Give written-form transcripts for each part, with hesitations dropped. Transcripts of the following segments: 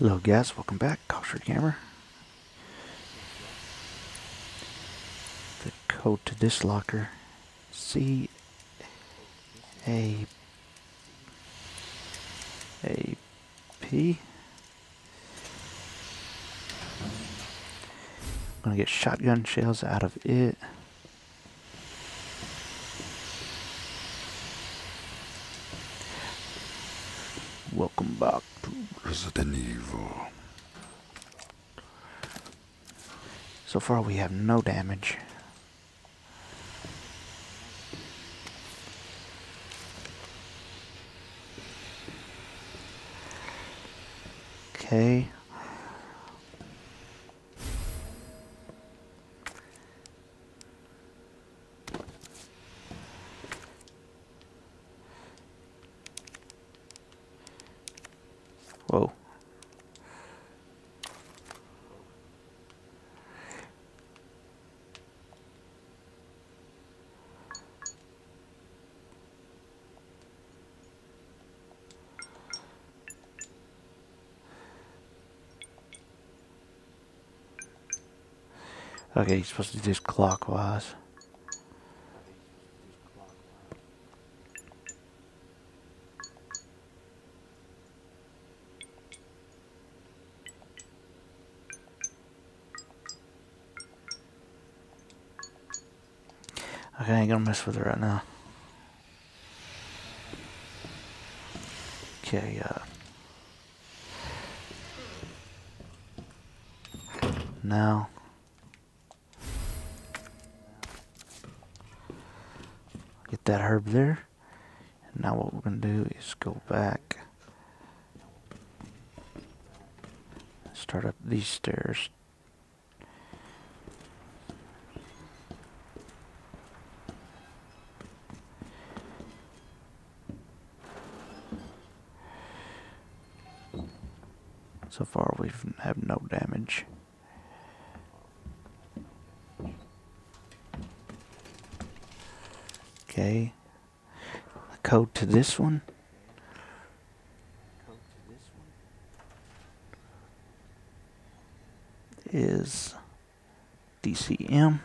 Hello guys, welcome back. Caution camera. The code to this locker, C-A-P. I'm gonna get shotgun shells out of it. Welcome back to Resident Evil. So far we have no damage. Okay. Whoa. Okay, you're supposed to do this clockwise. Okay, I ain't gonna mess with it right now. Okay, now. Get that herb there. And now what we're gonna do is go back. Start up these stairs. So far, we have no damage. Okay. The code to this one. Is DCM.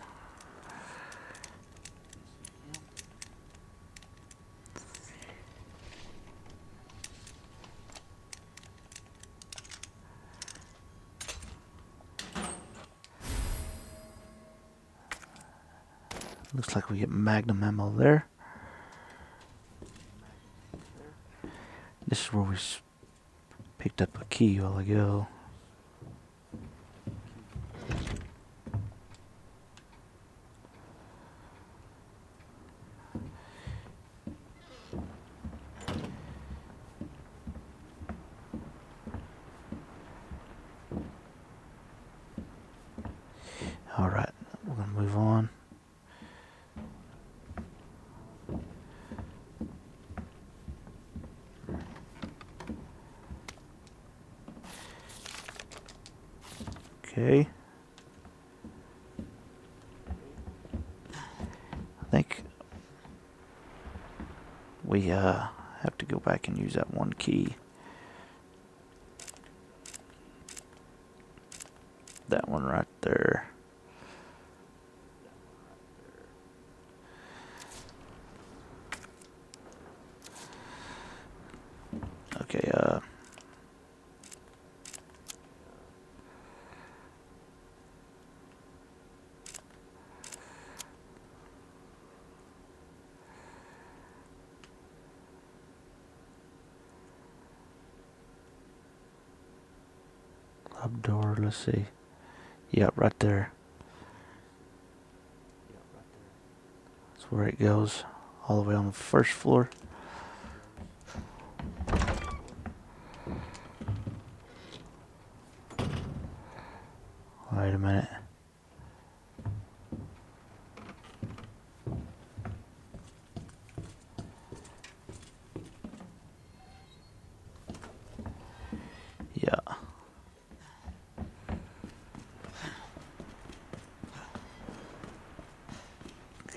Looks like we get magnum ammo there. This is where we picked up a key a while ago. Alright, we're gonna move on. I think we have to go back and use that one key. That one right there. Okay, up door, let's see. Yeah, right there. That's where it goes, all the way on the first floor. Wait a minute.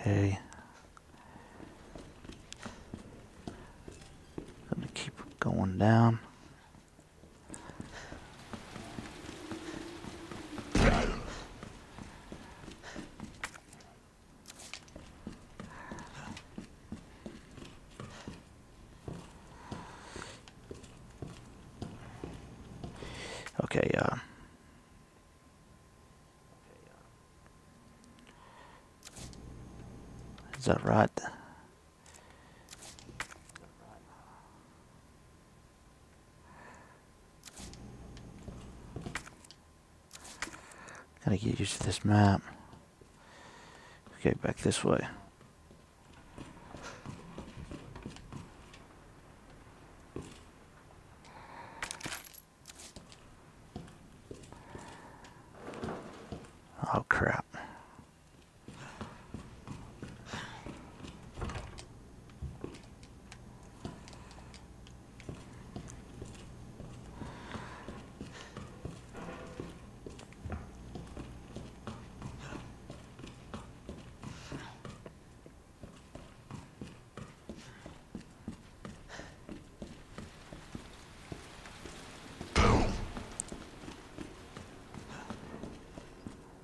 Okay. Gonna keep going down. Okay, is that right? Gotta get used to this map. Okay, back this way. Oh, crap.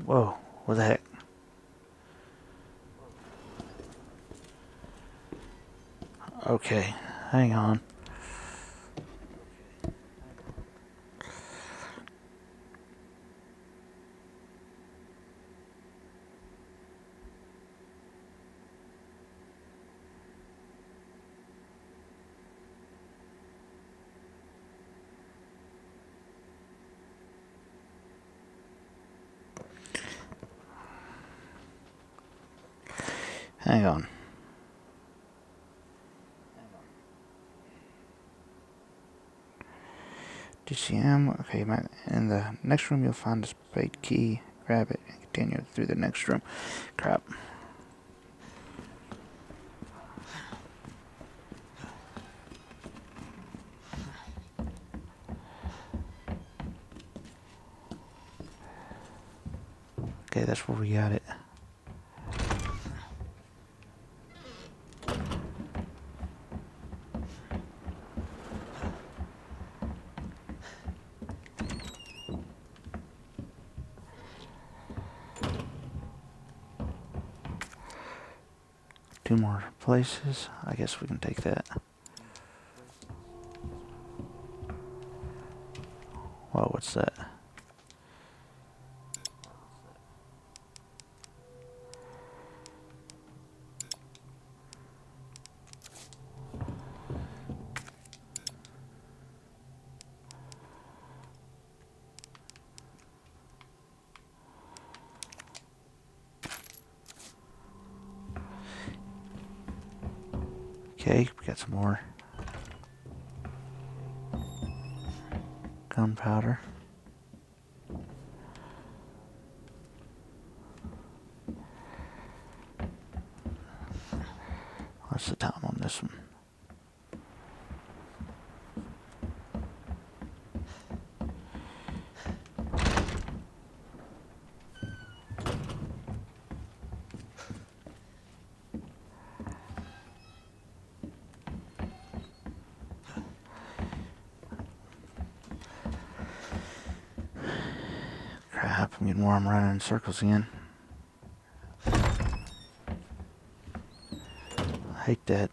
Whoa, what the heck? Okay, hang on. Hang on. DCM. Okay, in the next room you'll find a spade key. Grab it and continue through the next room. Crap. Okay, that's where we got it. Two more places. I guess we can take that. Whoa, what's that? Okay, we got some more gunpowder. What's the time on this one? I'm getting where I'm running in circles again. I hate that.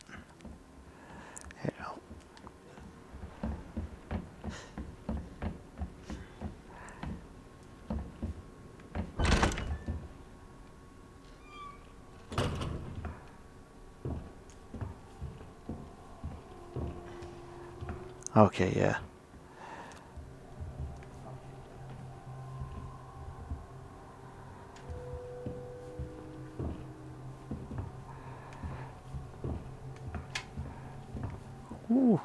Okay, yeah. Ooh.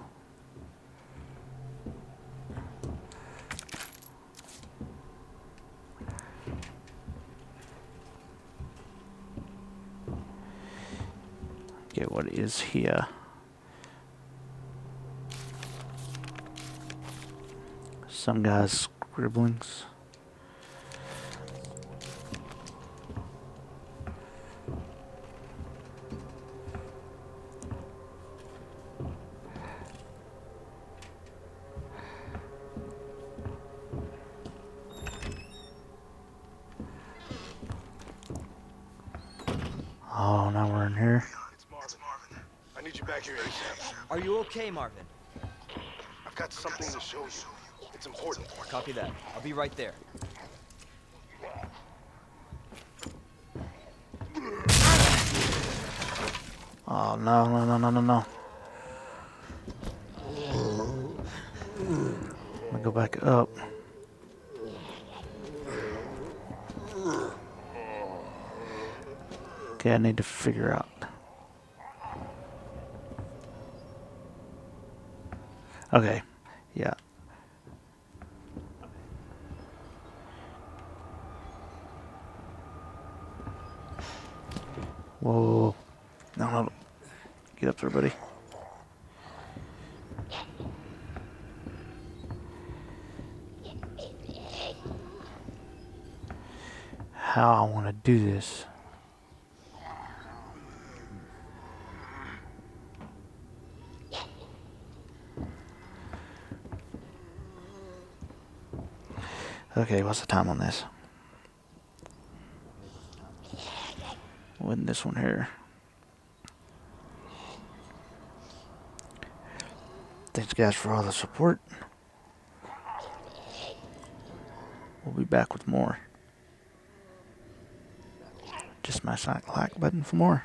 Okay, what is here? Some guy's scribblings. Oh, now we're in here. It's Marvin. I need you back here. Are you okay, Marvin? I've got something to show you. It's important. Copy that. I'll be right there. Oh, no, no, no, no, no, no. I'm gonna go back up. Okay, I need to figure out. Okay, yeah. Whoa. No, no. Get up there, buddy. How I want to do this. Okay, what's the time on this? Wasn't this one here? Thanks guys for all the support. We'll be back with more. Just smash that like button for more.